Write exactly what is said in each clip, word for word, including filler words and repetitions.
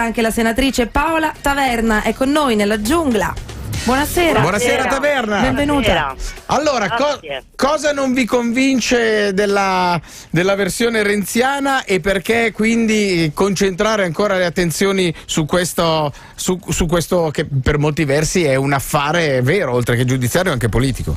Anche la senatrice Paola Taverna è con noi nella giungla. Buonasera. Buonasera Taverna. Benvenuta. Allora, co cosa non vi convince della, della versione renziana e perché quindi concentrare ancora le attenzioni su questo, su, su questo che per molti versi è un affare vero, oltre che giudiziario anche politico?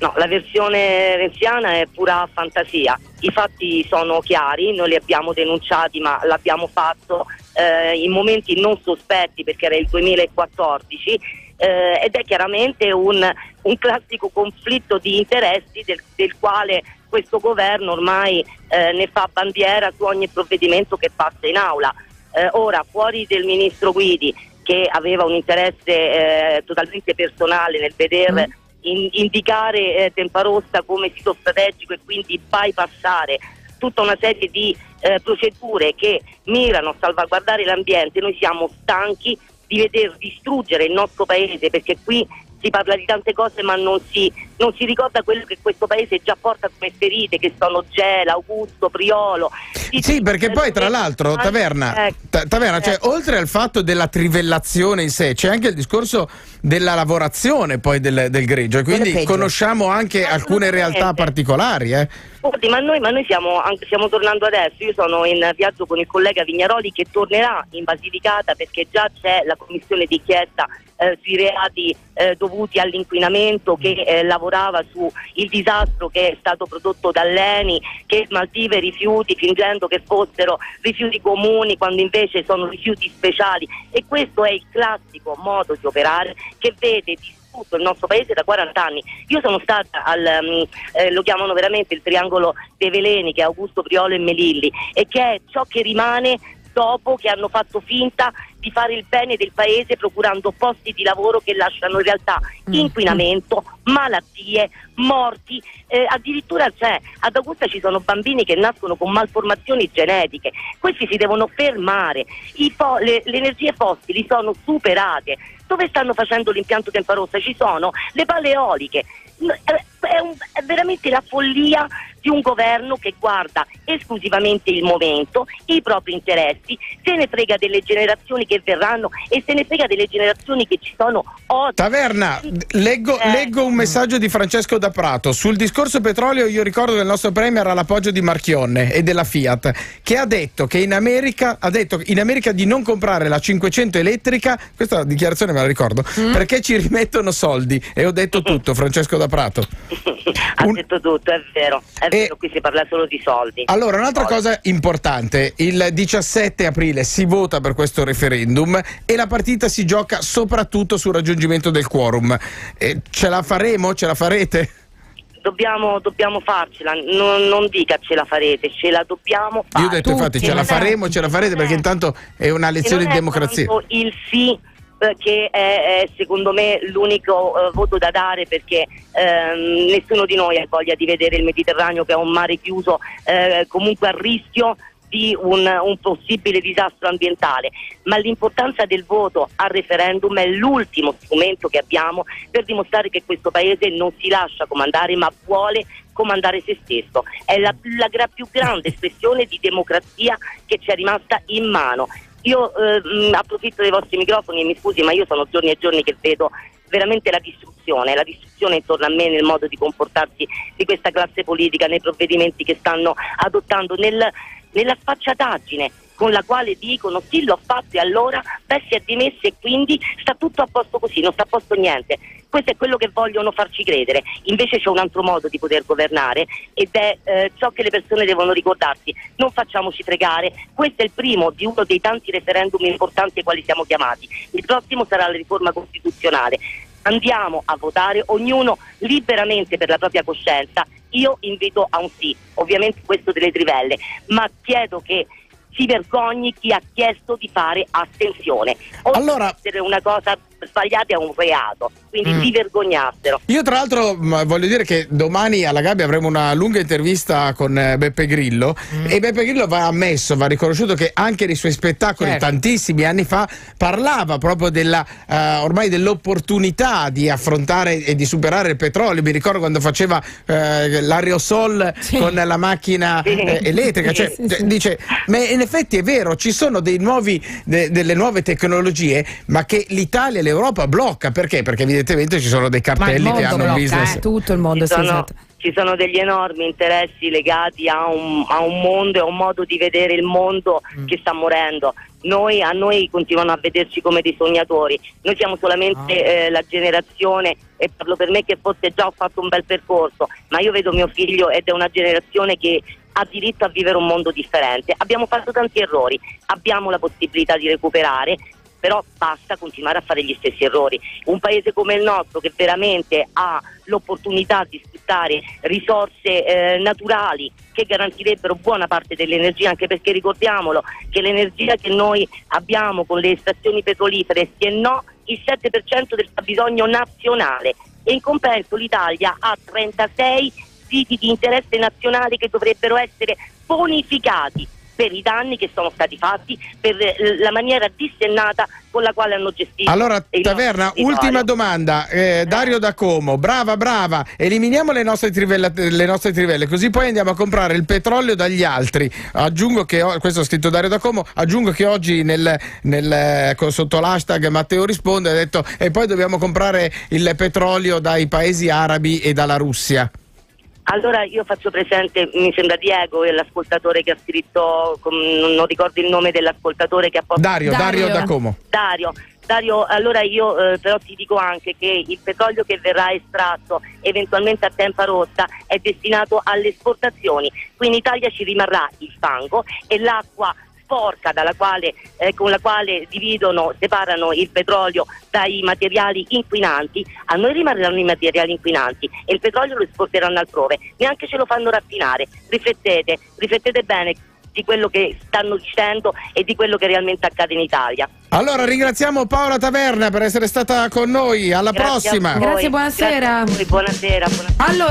No, la versione renziana è pura fantasia. I fatti sono chiari, noi li abbiamo denunciati, ma l'abbiamo fatto eh, in momenti non sospetti perché era il duemilaquattordici eh, ed è chiaramente un, un classico conflitto di interessi del, del quale questo governo ormai eh, ne fa bandiera su ogni provvedimento che passa in aula. Eh, ora, fuori del ministro Guidi, che aveva un interesse eh, totalmente personale nel veder mm. indicare eh, Tempa Rossa come sito strategico e quindi bypassare tutta una serie di eh, procedure che mirano a salvaguardare l'ambiente, noi siamo stanchi di veder distruggere il nostro paese, perché qui si parla di tante cose ma non si, non si ricorda quello che questo paese già porta come ferite, che sono Gela, Augusta, Priolo. Sì, perché poi tra l'altro Taverna, eh, ta taverna eh. cioè, oltre al fatto della trivellazione in sé c'è anche il discorso della lavorazione poi del, del greggio, quindi conosciamo anche alcune realtà particolari. eh. Scusi, ma noi, ma noi siamo, anche, stiamo tornando adesso, io sono in viaggio con il collega Vignaroli che tornerà in Basilicata perché già c'è la commissione d'inchiesta eh, sui reati eh, dovuti all'inquinamento che eh, lavorava su il disastro che è stato prodotto dall'Eni che smaltiva i rifiuti fingendo che fossero rifiuti comuni quando invece sono rifiuti speciali, e questo è il classico modo di operare che vede distrutto il nostro paese da quaranta anni. Io sono stata al, um, eh, lo chiamano veramente il triangolo dei veleni, che è Augusta Priolo e Melilli, e che è ciò che rimane dopo che hanno fatto finta di fare il bene del paese procurando posti di lavoro che lasciano in realtà inquinamento, malattie, morti, eh, addirittura cioè, ad Augusta ci sono bambini che nascono con malformazioni genetiche, questi si devono fermare, I fo le, le energie fossili sono superate, dove stanno facendo l'impianto Tempa Rossa ci sono le paleoliche, è, un, è veramente la follia di un governo che guarda esclusivamente il momento, i propri interessi, se ne frega delle generazioni che verranno e se ne frega delle generazioni che ci sono oggi. Taverna, leggo, eh. leggo un messaggio di Francesco Da Prato. Sul discorso petrolio io ricordo che il nostro premier era l'appoggio di Marchionne e della Fiat, che ha detto che in America ha detto in America di non comprare la cinquecento elettrica, questa dichiarazione me la ricordo, mm. perché ci rimettono soldi, e ho detto tutto, Francesco Da Prato. ha un... detto tutto, è vero. È E qui si parla solo di soldi. Allora, un'altra cosa importante, il diciassette aprile si vota per questo referendum e la partita si gioca soprattutto sul raggiungimento del quorum. Eh, ce la faremo? Ce la farete? Dobbiamo, dobbiamo farcela, non, non dica ce la farete, ce la dobbiamo fare. Io ho detto, infatti, ce la faremo, ce la farete, perché intanto è una lezione di democrazia. Il sì, che è, è secondo me l'unico uh, voto da dare, perché ehm, nessuno di noi ha voglia di vedere il Mediterraneo, che è un mare chiuso eh, comunque a rischio di un, un possibile disastro ambientale, ma l'importanza del voto al referendum è l'ultimo strumento che abbiamo per dimostrare che questo paese non si lascia comandare ma vuole comandare se stesso. È la, la gra più grande espressione di democrazia che ci è rimasta in mano. Io ehm, approfitto dei vostri microfoni e mi scusi, ma io sono giorni e giorni che vedo veramente la distruzione, la distruzione intorno a me nel modo di comportarsi di questa classe politica, nei provvedimenti che stanno adottando, nel, nella sfacciataggine con la quale dicono sì l'ho fatto e allora beh, si è dimesso e quindi sta tutto a posto così, non sta a posto niente. Questo è quello che vogliono farci credere, invece c'è un altro modo di poter governare ed è eh, ciò che le persone devono ricordarsi, non facciamoci fregare, questo è il primo di uno dei tanti referendum importanti ai quali siamo chiamati, il prossimo sarà la riforma costituzionale. Andiamo a votare, ognuno liberamente per la propria coscienza, io invito a un sì, ovviamente questo delle trivelle, ma chiedo che si vergogni chi ha chiesto di fare astensione. Oltre allora, essere una cosa sbagliate è un reato, quindi mm. si vergognassero. Io tra l'altro voglio dire che domani alla Gabbia avremo una lunga intervista con Beppe Grillo mm. e Beppe Grillo va ammesso, va riconosciuto che anche nei suoi spettacoli, certo, tantissimi anni fa parlava proprio della, eh, ormai dell'opportunità di affrontare e di superare il petrolio. Mi ricordo quando faceva eh, l'aerosol, sì, con la macchina sì. eh, elettrica, cioè, sì, sì. dice, ma in effetti è vero, ci sono dei nuovi, de, delle nuove tecnologie, ma che l'Italia e l'Europa blocca. Perché? Perché evidentemente ci sono dei cartelli che hanno blocca, un business. Eh, tutto il mondo si esatto. Ci sono degli enormi interessi legati a un, a un mondo e a un modo di vedere il mondo mm. che sta morendo. Noi, a noi continuano a vederci come dei sognatori. Noi siamo solamente ah. eh, la generazione, e parlo per me che forse già ho fatto un bel percorso, ma io vedo mio figlio ed è una generazione che ha diritto a vivere un mondo differente. Abbiamo fatto tanti errori, abbiamo la possibilità di recuperare, però basta continuare a fare gli stessi errori. Un paese come il nostro, che veramente ha l'opportunità di sfruttare risorse eh, naturali che garantirebbero buona parte dell'energia, anche perché ricordiamolo che l'energia che noi abbiamo con le estrazioni petrolifere se no il sette per cento del fabbisogno nazionale, e in compenso l'Italia ha trentasei siti di interesse nazionale che dovrebbero essere bonificati per i danni che sono stati fatti, per la maniera dissennata con la quale hanno gestito. Allora Taverna, ultima domanda, eh, Dario da Como, brava brava, eliminiamo le nostre, trivella, le nostre trivelle così poi andiamo a comprare il petrolio dagli altri. Aggiungo che, questo ho scritto Dario da Como, aggiungo che oggi nel, nel, sotto l'hashtag Matteo Risponde ha detto e poi dobbiamo comprare il petrolio dai paesi arabi e dalla Russia. Allora io faccio presente, mi sembra Diego, l'ascoltatore che ha scritto, non ricordo il nome dell'ascoltatore che ha portato... Dario, Dario, Dario da Como. Dario, Dario, allora io eh, però ti dico anche che il petrolio che verrà estratto eventualmente a Tempa Rossa è destinato alle esportazioni, qui in Italia ci rimarrà il fango e l'acqua sporca dalla quale, eh, con la quale dividono, separano il petrolio dai materiali inquinanti. A noi rimarranno i materiali inquinanti e il petrolio lo esporteranno altrove, neanche ce lo fanno raffinare. Riflettete, riflettete bene di quello che stanno dicendo e di quello che realmente accade in Italia. Allora ringraziamo Paola Taverna per essere stata con noi, alla Grazie prossima. Grazie, buonasera. Grazie a voi, buonasera. buonasera. Allora,